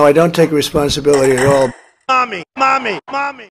No, I don't take responsibility at all. Mommy, mommy, mommy.